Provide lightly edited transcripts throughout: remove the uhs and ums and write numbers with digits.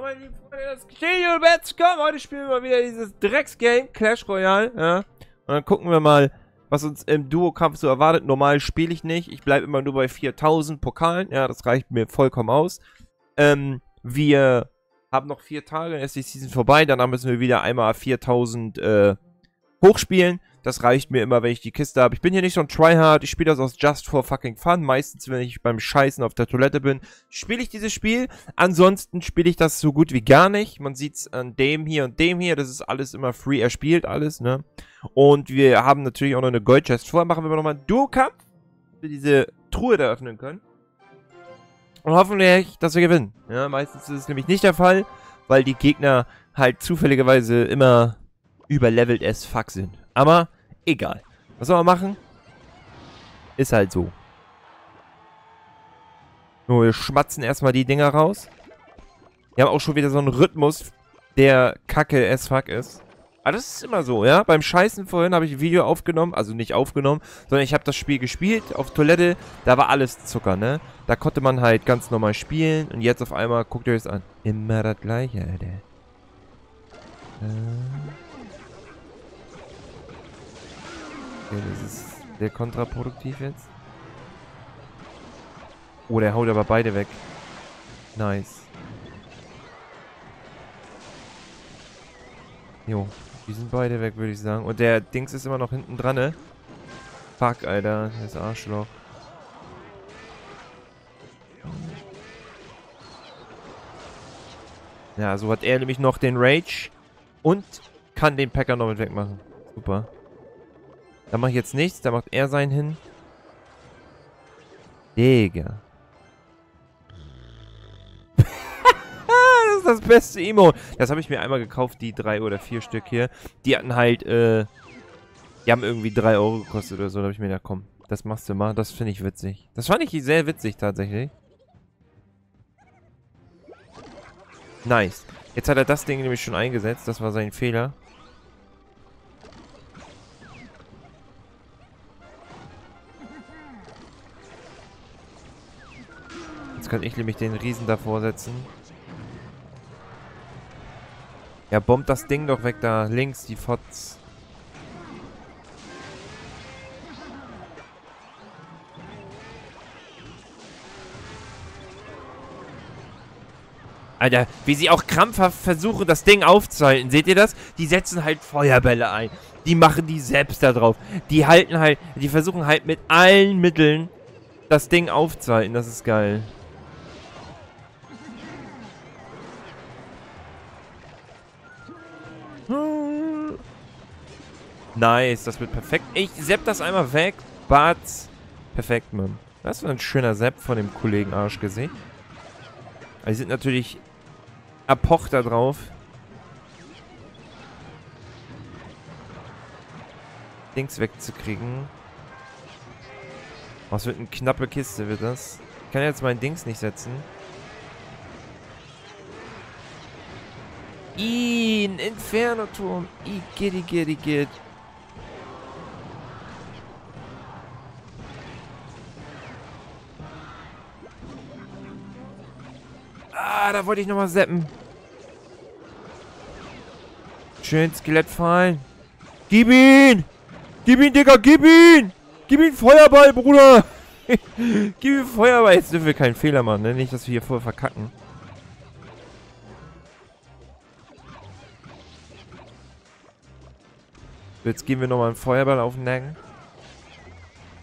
meine lieben Freunde, das GeoBets, komm, heute spielen wir wieder dieses Drecksgame Clash Royale, ja. Und dann gucken wir mal, was uns im Duo-Kampf so erwartet. Normal spiele ich nicht, ich bleibe immer nur bei 4000 Pokalen, ja, das reicht mir vollkommen aus. Wir haben noch 4 Tage, dann ist die Season vorbei, danach müssen wir wieder einmal 4000 hochspielen. Das reicht mir immer, wenn ich die Kiste habe. Ich bin hier nicht so ein Tryhard, ich spiele das aus Just for fucking Fun. Meistens, wenn ich beim Scheißen auf der Toilette bin, spiele ich dieses Spiel. Ansonsten spiele ich das so gut wie gar nicht. Man sieht es an dem hier und dem hier. Das ist alles immer free erspielt, alles, ne? Und wir haben natürlich auch noch eine Gold-Chest. Vorher machen wir nochmal einen Duo-Cup, dass wir diese Truhe da öffnen können. Und hoffentlich, dass wir gewinnen. Ja, meistens ist es nämlich nicht der Fall, weil die Gegner halt zufälligerweise immer überlevelt as fuck sind. Aber egal. Was soll man machen? Ist halt so. So, wir schmatzen erstmal die Dinger raus. Wir haben auch schon wieder so einen Rhythmus, der kacke as fuck ist. Aber das ist immer so, ja? Beim Scheißen vorhin habe ich ein Video aufgenommen. Also nicht aufgenommen, sondern ich habe das Spiel gespielt auf Toilette. Da war alles Zucker, ne? Da konnte man halt ganz normal spielen. Und jetzt auf einmal, guckt ihr euch das an. Immer das Gleiche, Alter. Okay, das ist sehr kontraproduktiv jetzt. Oh, der haut aber beide weg. Nice. Jo, die sind beide weg, würde ich sagen. Und der Dings ist immer noch hinten dran, ne? Fuck, Alter, das Arschloch. Ja, so hat er nämlich noch den Rage und kann den Packer noch mit wegmachen. Super. Da mache ich jetzt nichts, da macht er seinen hin. Digga. Das ist das beste Emote. Das habe ich mir einmal gekauft, die 3 oder 4 Stück hier. Die hatten halt, die haben irgendwie 3 Euro gekostet oder so. Da habe ich mir gedacht, komm, das machst du mal. Das finde ich witzig. Das fand ich sehr witzig tatsächlich. Nice. Jetzt hat er das Ding nämlich schon eingesetzt. Das war sein Fehler. Jetzt kann ich nämlich den Riesen davor setzen. Ja, bombt das Ding doch weg da. Links, die Fotz. Alter, wie sie auch krampfhaft versuchen, das Ding aufzuhalten. Seht ihr das? Die setzen halt Feuerbälle ein. Die machen die selbst da drauf. Die halten halt, die versuchen halt mit allen Mitteln das Ding aufzuhalten. Das ist geil. Nice, das wird perfekt. Ich zapp das einmal weg. Bats. Perfekt, Mann. Das war ein schöner Zapp von dem Kollegen Arschgesicht. Die sind natürlich erpocht da drauf. Dings wegzukriegen. Was wird eine knappe Kiste, wird das? Ich kann jetzt mein Dings nicht setzen. Ein Inferno-Turm. Igitt. Ah, da wollte ich nochmal zappen. Schön Skelett fallen. Gib ihn! Gib ihn, Digga, gib ihn! Gib ihm Feuerball, Bruder! Gib ihm Feuerball! Jetzt dürfen wir keinen Fehler machen, ne? Nicht, dass wir hier voll verkacken. Jetzt geben wir nochmal einen Feuerball auf den Nacken.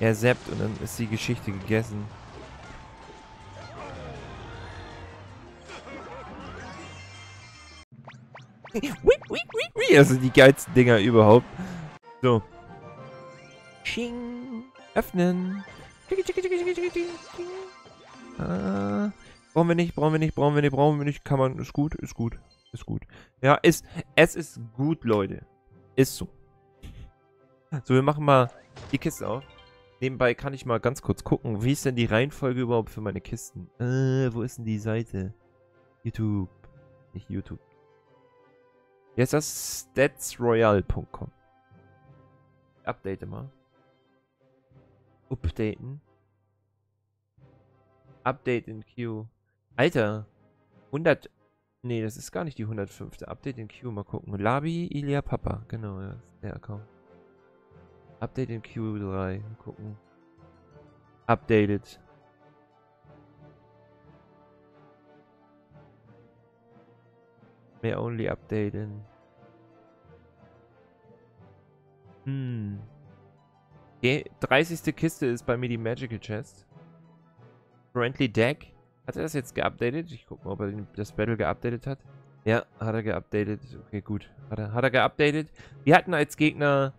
Er zappt und dann ist die Geschichte gegessen. Das sind die geilsten Dinger überhaupt. So. Sching. Öffnen. Ah. Brauchen wir nicht. Kann man. Ist gut. Ja, es ist gut, Leute. Ist so. So, wir machen mal die Kiste auf. Nebenbei kann ich mal ganz kurz gucken, wie ist denn die Reihenfolge überhaupt für meine Kisten? Wo ist denn die Seite? YouTube. Nicht YouTube. Jetzt das statsroyale.com. Update mal. Updaten. Update in Queue. Alter. 100. Nee, das ist gar nicht die 105. Update in Q, mal gucken. Labi, Ilia, Papa. Genau, ja. Der Account. Update in Q3. Mal gucken. Updated. May only update in. Die 30. Kiste ist bei mir die Magical Chest. Friendly Deck. Hat er das jetzt geupdatet? Ich guck mal, ob er das Battle geupdatet hat. Ja, hat er geupdatet. Okay, gut. Hat er geupdatet. Wir hatten als Gegner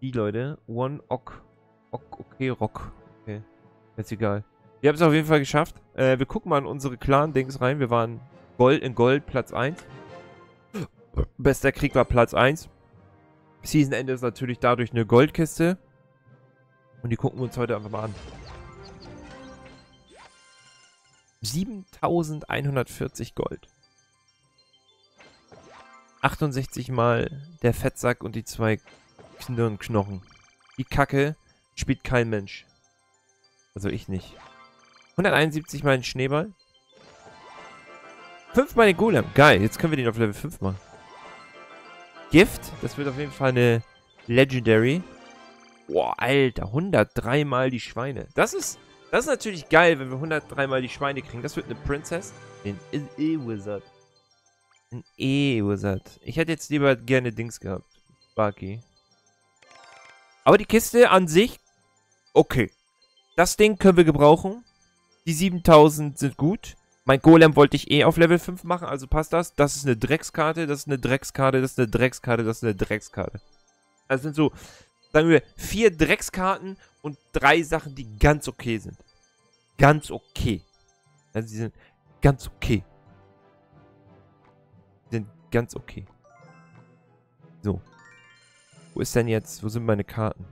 die Leute. One Ok. Ok, okay, Rock. Okay. Ist egal. Wir haben es auf jeden Fall geschafft. Wir gucken mal in unsere Clan-Dings rein. Wir waren Gold in Gold, Platz 1. Bester Krieg war Platz 1. Season-Ende ist natürlich dadurch eine Goldkiste. Und die gucken wir uns heute einfach mal an. 7140 Gold. 68 mal der Fettsack und die zwei Knirnknochen. Die Kacke spielt kein Mensch. Also ich nicht. 171 mal den Schneeball. 5 mal den Golem. Geil, jetzt können wir den auf Level 5 machen. Gift, das wird auf jeden Fall eine Legendary. Boah, Alter, 103 mal die Schweine. Das ist natürlich geil, wenn wir 103 mal die Schweine kriegen. Das wird eine Princess. Ein E-Wizard. Ein E-Wizard. Ich hätte jetzt lieber gerne Dings gehabt. Barky. Aber die Kiste an sich, okay. Das Ding können wir gebrauchen. Die 7000 sind gut. Mein Golem wollte ich eh auf Level 5 machen, also passt das. Das ist eine Dreckskarte, das ist eine Dreckskarte, das ist eine Dreckskarte, das ist eine Dreckskarte. Das sind so, sagen wir, 4 Dreckskarten und 3 Sachen, die ganz okay sind. Ganz okay. Also die sind ganz okay. Die sind ganz okay. So. Wo ist denn jetzt, wo sind meine Karten?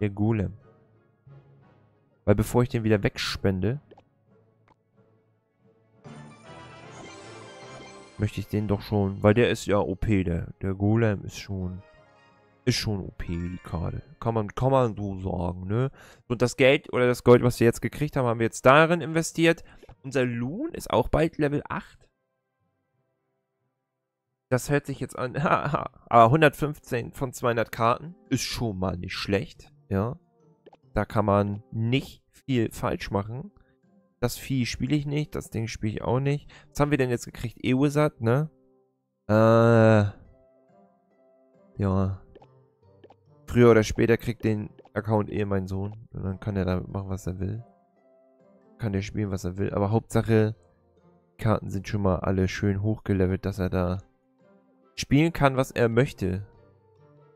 Der Golem. Weil bevor ich den wieder wegspende, möchte ich den doch schon, weil der ist ja OP, der Golem ist schon OP, die Karte. Kann man so sagen, ne? Und das Geld oder das Gold, was wir jetzt gekriegt haben, haben wir jetzt darin investiert. Unser Loon ist auch bald Level 8. Das hört sich jetzt an, aber 115 von 200 Karten ist schon mal nicht schlecht, ja. Da kann man nicht viel falsch machen. Das Vieh spiele ich nicht, das Ding spiele ich auch nicht. Was haben wir denn jetzt gekriegt? E-Wizard, ne? Ja. Früher oder später kriegt den Account eh mein Sohn. Und dann kann er damit machen, was er will. Kann der spielen, was er will. Aber Hauptsache, die Karten sind schon mal alle schön hochgelevelt, dass er da spielen kann, was er möchte.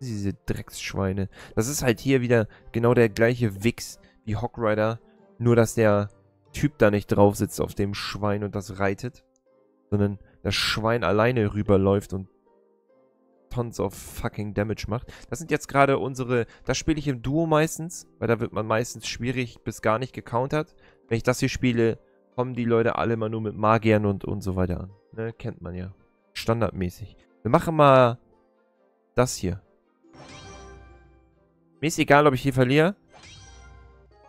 Diese Drecksschweine. Das ist halt hier wieder genau der gleiche Wichs wie Hawk Rider. Nur, dass der Typ da nicht drauf sitzt auf dem Schwein und das reitet, sondern das Schwein alleine rüberläuft und tons of fucking Damage macht. Das sind jetzt gerade unsere, das spiele ich im Duo meistens, weil da wird man meistens schwierig bis gar nicht gecountert. Wenn ich das hier spiele, kommen die Leute alle immer nur mit Magiern und so weiter an. Ne, kennt man ja. Standardmäßig. Wir machen mal das hier. Mir ist egal, ob ich hier verliere.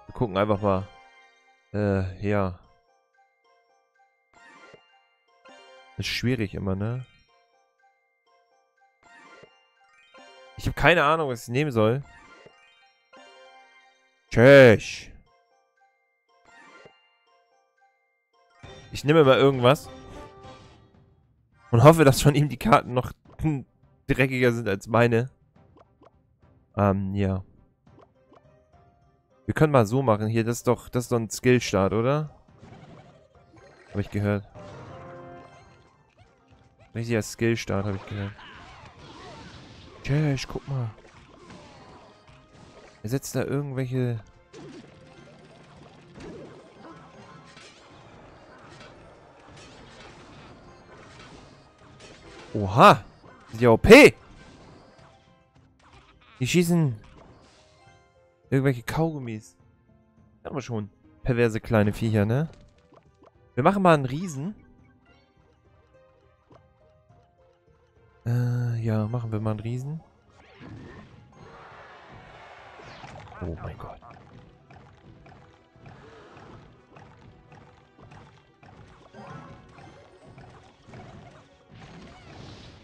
Wir gucken einfach mal. Ja. Ist schwierig immer, ne? Ich habe keine Ahnung, was ich nehmen soll. Tschüss. Ich nehme immer irgendwas. Und hoffe, dass von ihm die Karten noch dreckiger sind als meine. Ja. Wir können mal so machen hier, das ist doch ein Skillstart, oder? Habe ich gehört. Richtiger Skillstart, habe ich gehört. Tschüss, guck mal. Er setzt da irgendwelche... Oha! Sind ja OP! Die schießen... Irgendwelche Kaugummis. Haben wir schon. Perverse kleine Viecher, ne? Wir machen mal einen Riesen. Ja, machen wir mal einen Riesen. Oh mein Gott.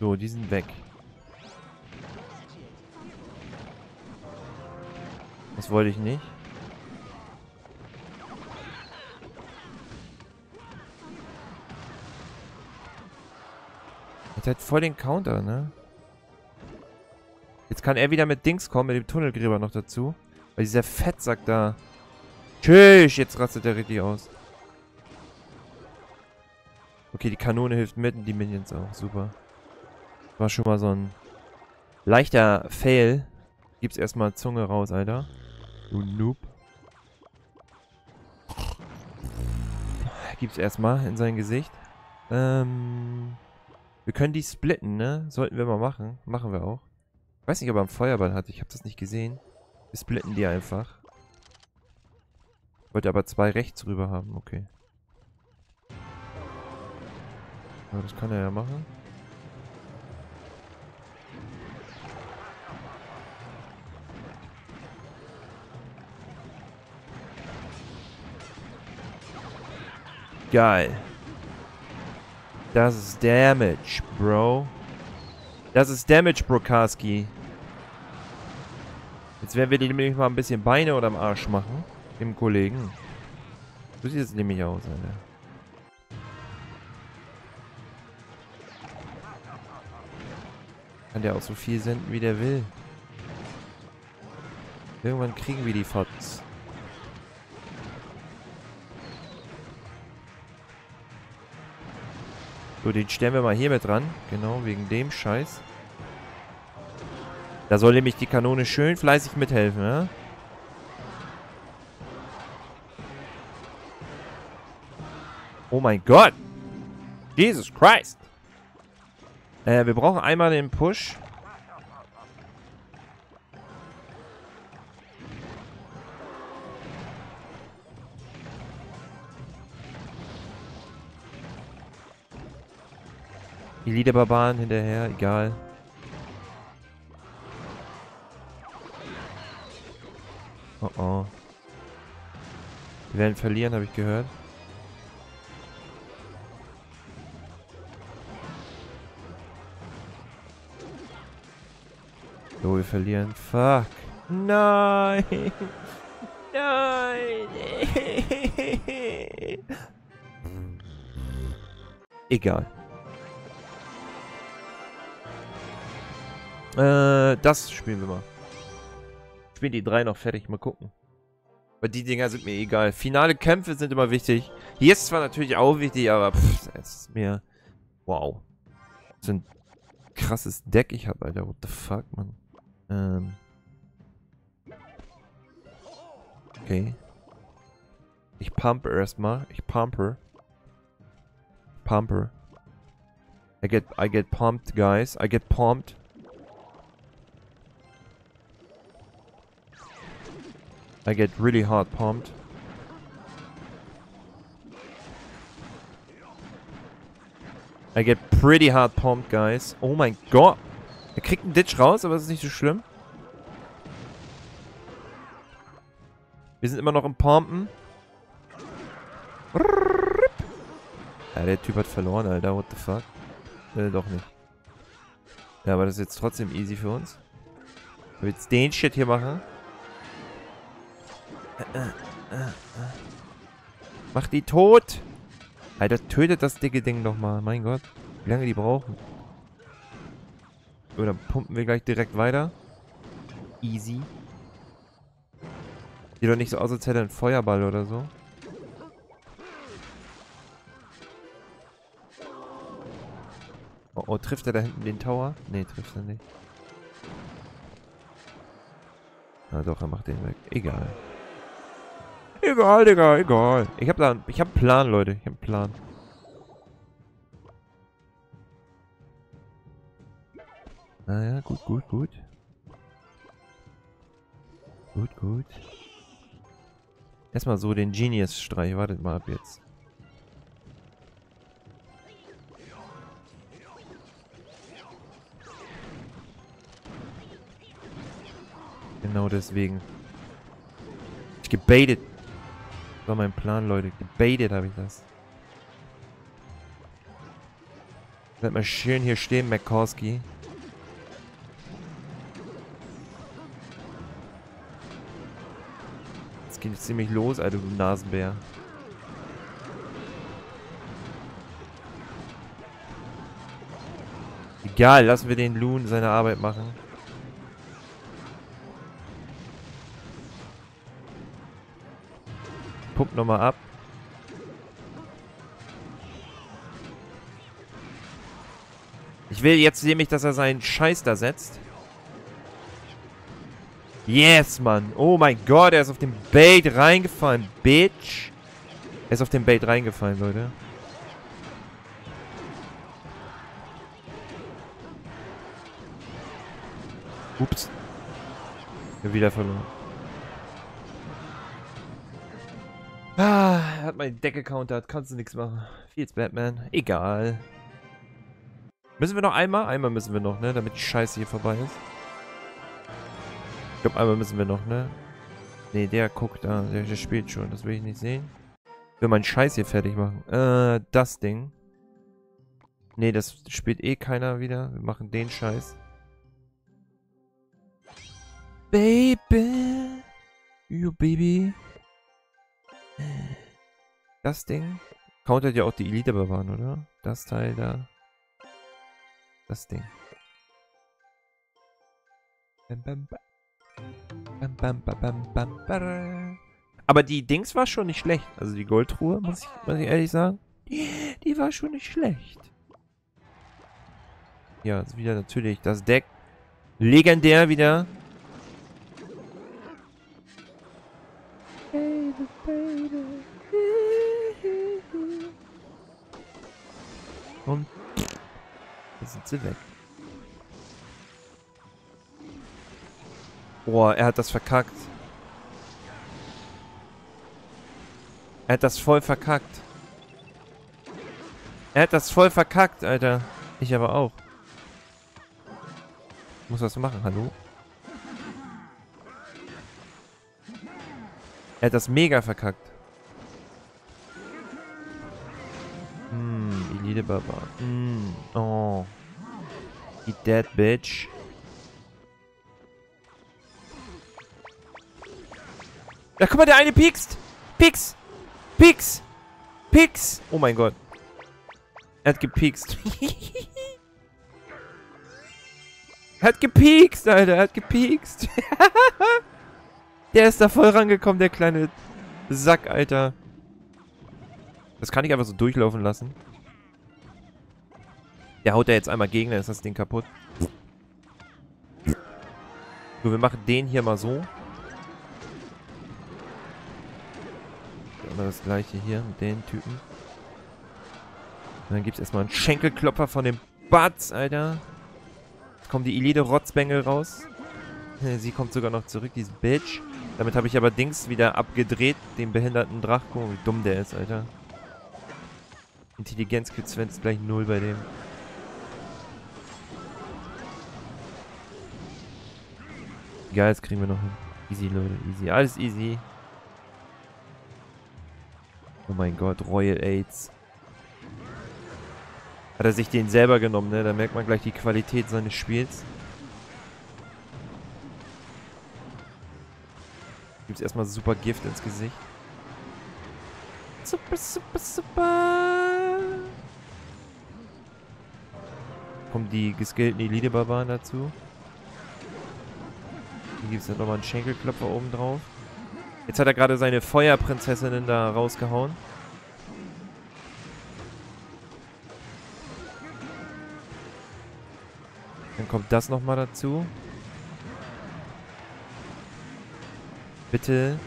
So, die sind weg. Das wollte ich nicht. Jetzt hat voll den Counter, ne? Jetzt kann er wieder mit Dings kommen, mit dem Tunnelgräber noch dazu. Weil dieser Fettsack da... Tschüss, jetzt rastet der richtig aus. Okay, die Kanone hilft mit und die Minions auch. Super. War schon mal so ein leichter Fail. Gibt's erstmal Zunge raus, Alter. Du Noob. Gib's erstmal in sein Gesicht. Wir können die splitten, ne? Sollten wir mal machen. Machen wir auch. Ich weiß nicht, ob er einen Feuerball hat. Ich habe das nicht gesehen. Wir splitten die einfach. Wollte aber zwei rechts rüber haben. Okay. Aber das kann er ja machen. Geil. Das ist Damage, Bro. Das ist Damage, Brokarski. Jetzt werden wir die nämlich mal ein bisschen Beine oder am Arsch machen. Dem Kollegen. So sieht es nämlich aus, Alter. Kann der auch so viel senden, wie der will. Irgendwann kriegen wir die Fots. So, den stellen wir mal hier mit dran. Genau, wegen dem Scheiß. Da soll nämlich die Kanone schön fleißig mithelfen, ja? Oh mein Gott! Jesus Christ! Wir brauchen einmal den Push. Die Liederbarbaren hinterher, egal. Oh oh. Wir werden verlieren, habe ich gehört. So, wir verlieren. Fuck. Nein. Nein. Egal. Das spielen wir mal. Spielen die drei noch fertig, mal gucken. Weil die Dinger sind mir egal. Finale Kämpfe sind immer wichtig. Hier ist zwar natürlich auch wichtig, aber pff, es ist mir... Wow. So ein krasses Deck ich habe, Alter. What the fuck, Mann. Okay. Ich pumpe erstmal. Ich pumpe. Pumpe. I get pumped, guys. I get pumped. I get really hard pumped. I get pretty hard pumped, guys. Oh mein Gott. Er kriegt einen Ditch raus, aber das ist nicht so schlimm. Wir sind immer noch im Pumpen. Ja, der Typ hat verloren, Alter. What the fuck? Doch nicht. Ja, aber das ist jetzt trotzdem easy für uns. Wenn wir jetzt den Shit hier machen. Mach die tot! Alter, tötet das dicke Ding doch mal. Mein Gott. Wie lange die brauchen. Oder pumpen wir gleich direkt weiter. Easy. Sieht doch nicht so aus, als hätte er einen Feuerball oder so. Oh, oh, trifft er da hinten den Tower? Nee, trifft er nicht. Na doch, er macht den weg. Egal. Egal, Digga, egal. Ich hab einen Plan, Leute. Ich hab einen Plan. Naja, gut, gut, gut. Gut, gut. Erstmal so den Genius-Streich. Wartet mal ab jetzt. Genau deswegen. Ich gebaitet. Das war mein Plan, Leute. Gebaitet habe ich das. Bleib mal schön hier stehen, Makorski. Jetzt geht es ziemlich los, Alter, du Nasenbär. Egal, lassen wir den Loon seine Arbeit machen. Pump nochmal ab. Ich will jetzt nämlich, dass er seinen Scheiß da setzt. Yes, Mann. Oh mein Gott, er ist auf dem Bait reingefallen, Bitch. Er ist auf dem Bait reingefallen, Leute. Ups. Wieder verloren. Ah, er hat meine Decke countert. Kannst du nichts machen. Feels Batman. Egal. Müssen wir noch einmal? Einmal müssen wir noch, ne? Damit die Scheiße hier vorbei ist. Ich glaube, einmal müssen wir noch, ne? Ne, der guckt da. Der spielt schon. Das will ich nicht sehen. Ich will meinen Scheiß hier fertig machen. Das Ding. Ne, das spielt eh keiner wieder. Wir machen den Scheiß. Baby. You baby. Das Ding. Countert ja auch die Elite bewahren, oder? Das Teil da. Das Ding. Aber die Dings war schon nicht schlecht. Also die Goldtruhe, muss ich ehrlich sagen. Die war schon nicht schlecht. Ja, jetzt wieder natürlich das Deck. Legendär wieder. Und jetzt sind sie weg. Boah, er hat das verkackt. Er hat das voll verkackt. Er hat das voll verkackt, Alter. Ich aber auch. Ich muss was machen, hallo? Er hat das mega verkackt. Elite Barbar. Oh. Eat that, bitch. Da guck mal, der eine piekst. Pieks. Pieks. Pieks. Oh mein Gott. Er hat gepiekst. Er hat gepiekst, Alter. Er hat gepiekst. Der ist da voll rangekommen, der kleine Sack, Alter. Das kann ich einfach so durchlaufen lassen. Der haut da jetzt einmal gegen, dann ist das Ding kaputt. So, wir machen den hier mal so. Immer das gleiche hier mit den Typen. Und dann gibt's erstmal einen Schenkelklopfer von dem Batz, Alter. Jetzt kommen die Elite-Rotzbengel raus. Sie kommt sogar noch zurück, diese Bitch. Damit habe ich aber Dings wieder abgedreht, den behinderten Drachen. Guck mal, wie dumm der ist, Alter. Intelligenzquotienz gleich 0 bei dem. Egal, jetzt kriegen wir noch hin. Easy, Leute, easy. Alles easy. Oh mein Gott, Royal Aids. Hat er sich den selber genommen, ne? Da merkt man gleich die Qualität seines Spiels. Gibt's erstmal super Gift ins Gesicht. Super, super, super. Kommen die geskillten Elite-Barbaren dazu. Hier gibt es dann nochmal einen Schenkelklopfer oben drauf. Jetzt hat er gerade seine Feuerprinzessinnen da rausgehauen. Dann kommt das nochmal dazu. Bitte.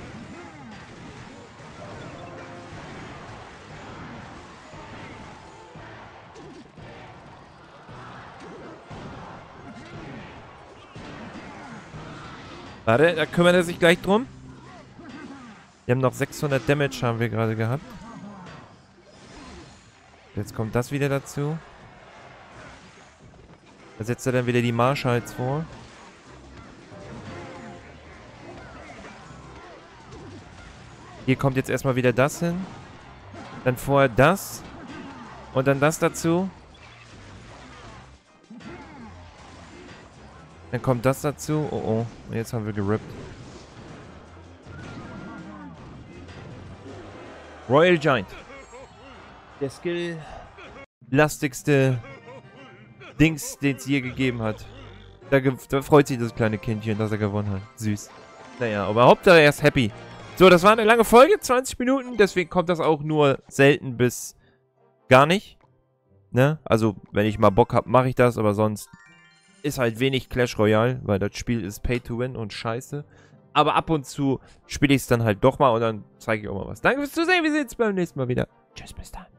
Warte, da kümmert er sich gleich drum. Wir haben noch 600 Damage, haben wir gerade gehabt. Jetzt kommt das wieder dazu. Da setzt er dann wieder die Marshalls vor. Hier kommt jetzt erstmal wieder das hin. Dann vorher das. Und dann das dazu. Dann kommt das dazu. Oh, oh. Jetzt haben wir gerippt. Royal Giant. Der Skill. Lastigste Dings, den es je gegeben hat. Da freut sich das kleine Kindchen, dass er gewonnen hat. Süß. Naja, aber Hauptsache er ist happy. So, das war eine lange Folge, 20 Minuten. Deswegen kommt das auch nur selten bis gar nicht. Ne? Also, wenn ich mal Bock habe, mache ich das. Aber sonst ist halt wenig Clash Royale, weil das Spiel ist Pay to Win und scheiße. Aber ab und zu spiele ich es dann halt doch mal und dann zeige ich auch mal was. Danke fürs Zusehen. Wir sehen uns beim nächsten Mal wieder. Tschüss, bis dann.